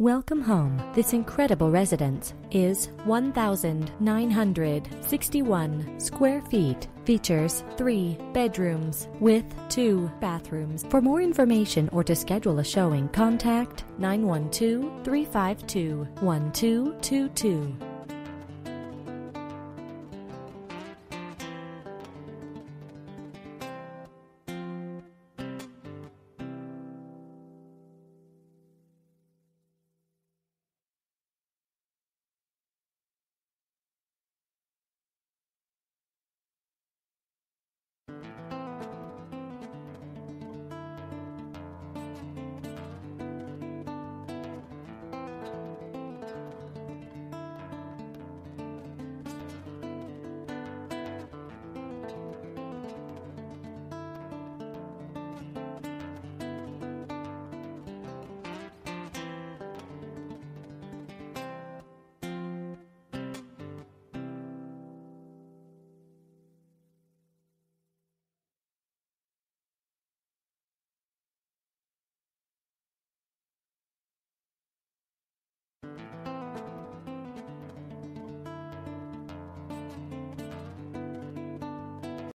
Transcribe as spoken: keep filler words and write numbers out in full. Welcome home. This incredible residence is one thousand nine hundred sixty-one square feet. Features three bedrooms with two bathrooms. For more information or to schedule a showing, contact nine one two, three five two, one two two two.